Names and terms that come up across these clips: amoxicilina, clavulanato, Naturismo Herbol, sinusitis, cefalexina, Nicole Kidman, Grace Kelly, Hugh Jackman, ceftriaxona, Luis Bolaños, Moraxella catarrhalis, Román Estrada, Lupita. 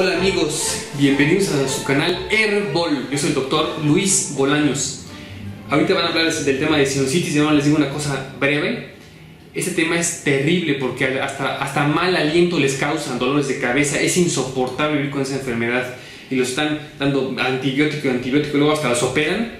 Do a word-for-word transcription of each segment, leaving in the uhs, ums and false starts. Hola amigos, bienvenidos a su canal Herbol. Yo soy el doctor Luis Bolaños. Ahorita van a hablar del tema de sinusitis y ahora les digo una cosa breve. Este tema es terrible porque hasta, hasta mal aliento les causan dolores de cabeza. Es insoportable vivir con esa enfermedad y los están dando antibiótico y antibiótico, luego hasta los operan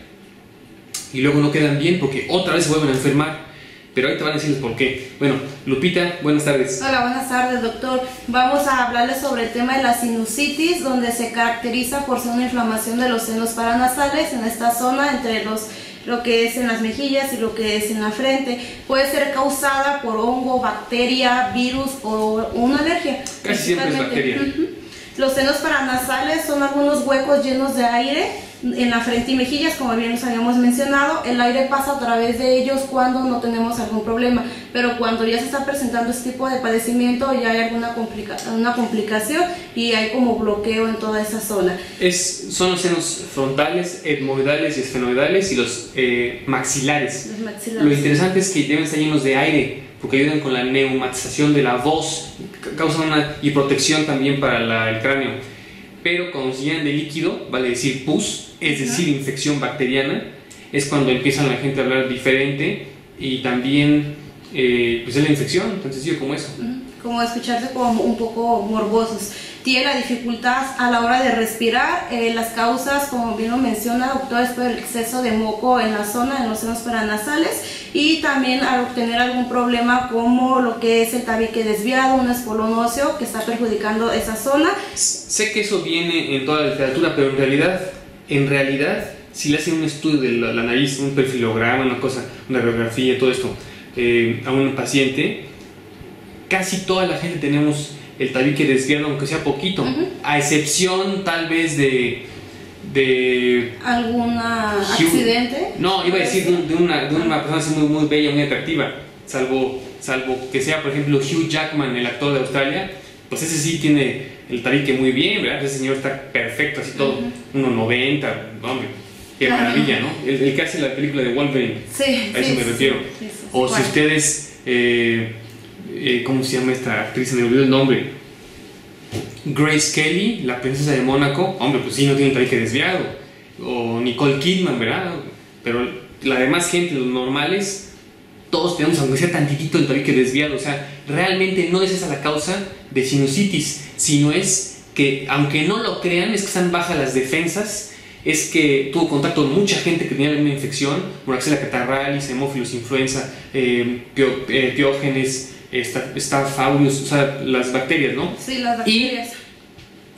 y luego no quedan bien porque otra vez se vuelven a enfermar. Pero ahorita van a decirles por qué. Bueno, Lupita, buenas tardes. Hola, buenas tardes, doctor. Vamos a hablarles sobre el tema de la sinusitis, donde se caracteriza por ser una inflamación de los senos paranasales en esta zona, entre los, lo que es en las mejillas y lo que es en la frente. Puede ser causada por hongo, bacteria, virus o una alergia. Casi siempre es bacteria. Uh-huh. Los senos paranasales son algunos huecos llenos de aire en la frente y mejillas, como bien nos habíamos mencionado. El aire pasa a través de ellos cuando no tenemos algún problema, pero cuando ya se está presentando este tipo de padecimiento ya hay alguna complica una complicación y hay como bloqueo en toda esa zona. Es, son los senos frontales, etmoidales y esfenoidales y los, eh, maxilares. los maxilares. Lo interesante es que deben estar llenos de aire porque ayudan con la neumatización de la voz, causan una y protección también para la, el cráneo. Pero cuando se llenan de líquido, vale decir pus, es decir, infección bacteriana, es cuando empiezan la gente a hablar diferente y también, eh, pues es la infección, tan sencillo como eso. Como escucharse como un poco morbosos. Tiene la dificultad a la hora de respirar, eh, las causas, como bien lo menciona doctor, es por el exceso de moco en la zona, en los senos paranasales, y también al obtener algún problema como lo que es el tabique desviado, un espolón óseo que está perjudicando esa zona. Sé que eso viene en toda la literatura, pero en realidad, en realidad, si le hacen un estudio de la, la nariz, un perfilograma, una cosa, una radiografía, todo esto, eh, a un paciente, casi toda la gente tenemos el tabique desviado, aunque sea poquito, uh-huh. a excepción tal vez de... de ¿algún accidente? No, iba a decir de, de, una, de una persona muy, muy bella, muy atractiva, salvo, salvo que sea, por ejemplo, Hugh Jackman, el actor de Australia, pues ese sí tiene el tabique muy bien, ¿verdad? Ese señor está perfecto, así todo, uh-huh. uno noventa, hombre, qué claro. maravilla, ¿no? El, el que hace la película de Wolverine, sí, a eso sí, me refiero. Sí, eso, o igual. Si ustedes... Eh, Eh, ¿cómo se llama esta actriz? Me olvidó el nombre. Grace Kelly, la princesa de Mónaco. Hombre, pues sí, no tiene un tabique desviado. O Nicole Kidman, ¿verdad? Pero la demás gente, los normales, todos tenemos, aunque sea tantitito, el tabique desviado. O sea, realmente no es esa la causa de sinusitis, sino es que, aunque no lo crean, es que están bajas las defensas. Es que tuvo contacto con mucha gente que tenía la misma infección: Moraxella catarrhalis, hemófilos, influenza, eh, pio, eh, piógenes. Está, está faunos, o sea, las bacterias, ¿no? Sí, las bacterias.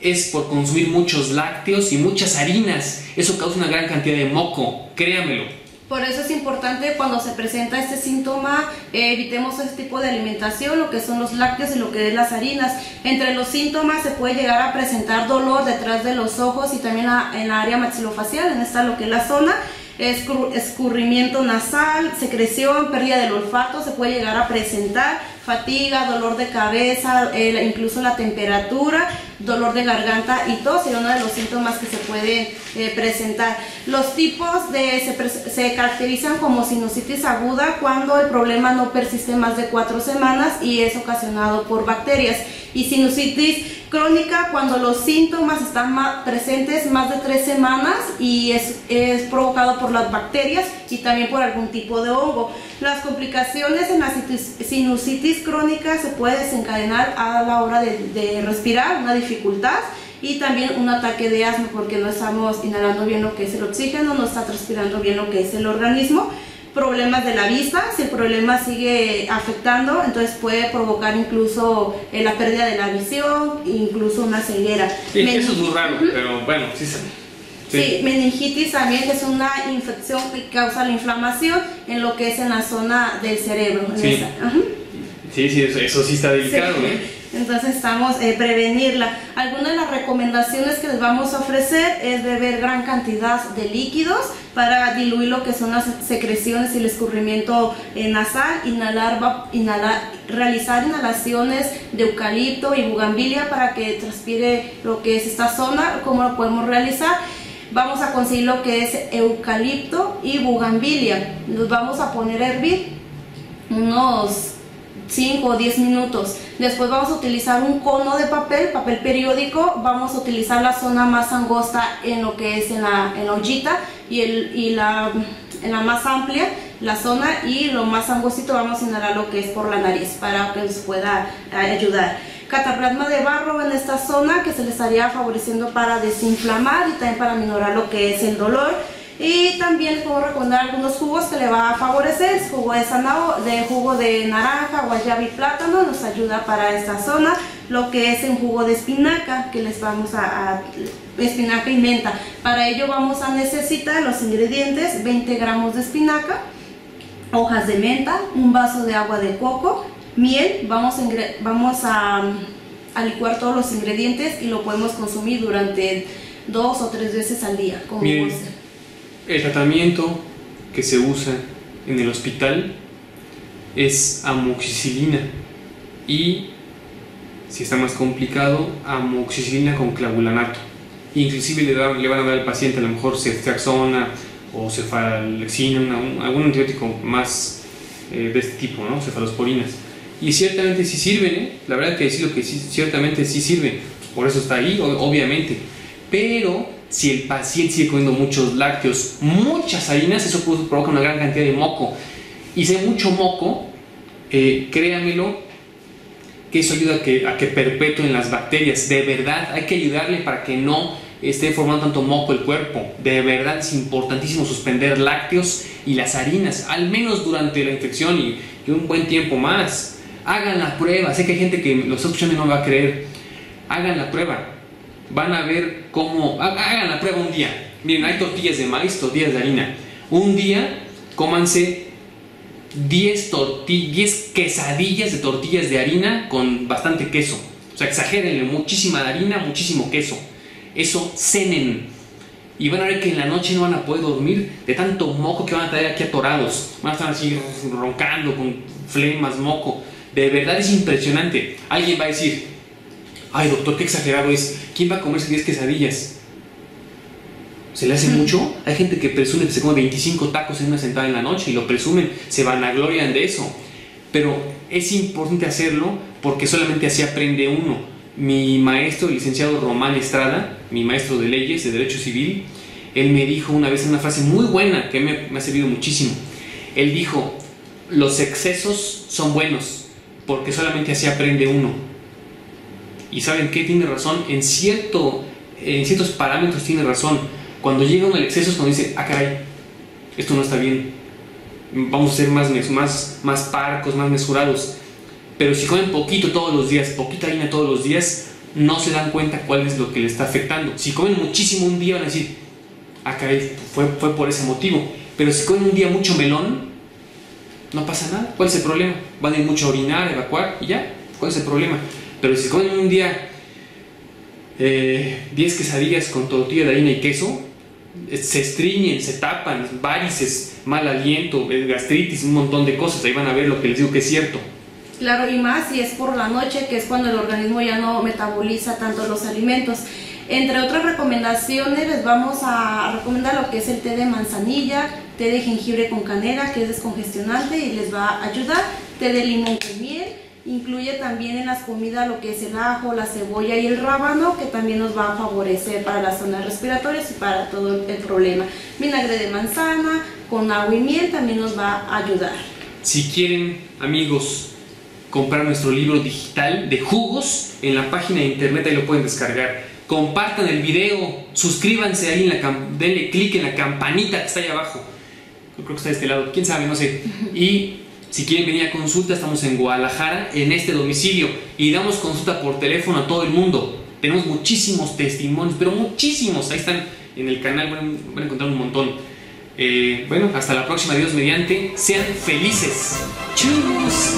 Y es por consumir muchos lácteos y muchas harinas. Eso causa una gran cantidad de moco, créamelo. Por eso es importante cuando se presenta este síntoma, eh, evitemos este tipo de alimentación, lo que son los lácteos y lo que es las harinas. Entre los síntomas se puede llegar a presentar dolor detrás de los ojos y también a, en la área maxilofacial, en esta lo que es la zona. Escurrimiento nasal, secreción, pérdida del olfato, se puede llegar a presentar fatiga, dolor de cabeza, eh, incluso la temperatura, dolor de garganta y tos, es uno de los síntomas que se pueden eh, presentar. Los tipos de, se, pre, se caracterizan como sinusitis aguda cuando el problema no persiste más de cuatro semanas y es ocasionado por bacterias, y sinusitis crónica cuando los síntomas están más presentes más de tres semanas y es, es provocado por las bacterias y también por algún tipo de hongo. Las complicaciones en la sinusitis crónica se puede desencadenar a la hora de, de respirar, una dificultad y también un ataque de asma porque no estamos inhalando bien lo que es el oxígeno, no está respirando bien lo que es el organismo. Problemas de la vista, si el problema sigue afectando, entonces puede provocar incluso eh, la pérdida de la visión, incluso una ceguera. Sí, eso es muy raro, uh-huh. pero bueno, sí se... Sí. sí, meningitis también es una infección que causa la inflamación en lo que es en la zona del cerebro. En sí. Uh-huh. sí, sí, eso, eso sí está delicado, sí. ¿eh? Entonces estamos eh, prevenirla. Algunas de las recomendaciones que les vamos a ofrecer es beber gran cantidad de líquidos para diluir lo que son las secreciones y el escurrimiento eh, nasal, inhalar, inhalar, realizar inhalaciones de eucalipto y bugambilia para que transpire lo que es esta zona. ¿Cómo lo podemos realizar? Vamos a conseguir lo que es eucalipto y bugambilia. Los vamos a poner a hervir unos cinco o diez minutos. Después vamos a utilizar un cono de papel, papel periódico, vamos a utilizar la zona más angosta en lo que es en la, en la ollita y, el, y la, en la más amplia la zona, y lo más angostito vamos a inhalar lo que es por la nariz para que nos pueda ayudar. Cataplasma de barro en esta zona que se le estaría favoreciendo para desinflamar y también para minorar lo que es el dolor. Y también les puedo recomendar algunos jugos que le va a favorecer. Jugo de zanahor, de jugo de naranja, guayaba y plátano nos ayuda para esta zona. Lo que es el jugo de espinaca, que les vamos a, a espinaca y menta. Para ello vamos a necesitar los ingredientes: veinte gramos de espinaca, hojas de menta, un vaso de agua de coco, miel. Vamos a, vamos a, a licuar todos los ingredientes y lo podemos consumir durante dos o tres veces al día como dulce. El tratamiento que se usa en el hospital es amoxicilina y, si está más complicado, amoxicilina con clavulanato. Inclusive le, da, le van a dar al paciente a lo mejor ceftriaxona o cefalexina, una, un, algún antibiótico más eh, de este tipo, ¿no? Cefalosporinas. Y ciertamente sí sirven, ¿eh? La verdad que decirlo que sí, ciertamente sí sirven, por eso está ahí, obviamente. Pero si el paciente sigue comiendo muchos lácteos, muchas harinas, eso provoca una gran cantidad de moco. Y si hay mucho moco, eh, créanmelo, que eso ayuda a que, a que perpetúen las bacterias. De verdad, hay que ayudarle para que no esté formando tanto moco el cuerpo. De verdad, es importantísimo suspender lácteos y las harinas, al menos durante la infección y, y un buen tiempo más. Hagan la prueba. Sé que hay gente que lo está escuchando y no va a creer. Hagan la prueba. Van a ver cómo. Hagan la prueba un día. Miren, hay tortillas de maíz, tortillas de harina. Un día cómanse diez, diez quesadillas de tortillas de harina con bastante queso. O sea, exagérenle, muchísima harina, muchísimo queso. Eso cenen. Y van a ver que en la noche no van a poder dormir de tanto moco que van a traer aquí atorados. Van a estar así roncando con flemas, moco. De verdad es impresionante. Alguien va a decir: ay, doctor, qué exagerado es. ¿Quién va a comerse diez quesadillas? ¿Se le hace mucho? Hay gente que presume que se come veinticinco tacos en una sentada en la noche y lo presumen, se vanaglorian de eso. Pero es importante hacerlo porque solamente así aprende uno. Mi maestro, el licenciado Román Estrada, mi maestro de leyes, de derecho civil, él me dijo una vez una frase muy buena que me, me ha servido muchísimo. Él dijo: los excesos son buenos porque solamente así aprende uno. Y ¿saben qué? Tiene razón, en, cierto, en ciertos parámetros tiene razón. Cuando llega uno al exceso es cuando dice: ah, caray, esto no está bien, vamos a ser más, más, más parcos, más mesurados. Pero si comen poquito todos los días, poquita harina todos los días, no se dan cuenta cuál es lo que le está afectando. Si comen muchísimo un día van a decir: ah, caray, fue, fue por ese motivo. Pero si comen un día mucho melón, no pasa nada. ¿Cuál es el problema? Van a ir mucho a orinar, evacuar y ya. ¿Cuál es el problema? Pero si comen un día eh, diez quesadillas con tortilla de harina y queso, se estriñen, se tapan, varices, mal aliento, gastritis, un montón de cosas. Ahí van a ver lo que les digo que es cierto. Claro, y más si es por la noche, que es cuando el organismo ya no metaboliza tanto los alimentos. Entre otras recomendaciones les vamos a recomendar lo que es el té de manzanilla, té de jengibre con canela, que es descongestionante y les va a ayudar, té de limón con miel. Incluye también en las comidas lo que es el ajo, la cebolla y el rábano, que también nos va a favorecer para las zonas respiratorias y para todo el problema. Vinagre de manzana con agua y miel también nos va a ayudar. Si quieren, amigos, comprar nuestro libro digital de jugos, en la página de internet ahí lo pueden descargar. Compartan el video, suscríbanse ahí, en la denle clic en la campanita que está ahí abajo. Yo creo que está de este lado, quién sabe, no sé. Y si quieren venir a consulta, estamos en Guadalajara, en este domicilio, y damos consulta por teléfono a todo el mundo. Tenemos muchísimos testimonios, pero muchísimos. Ahí están en el canal, van, van a encontrar un montón. Eh, bueno, hasta la próxima, Dios mediante. Sean felices. ¡Chus!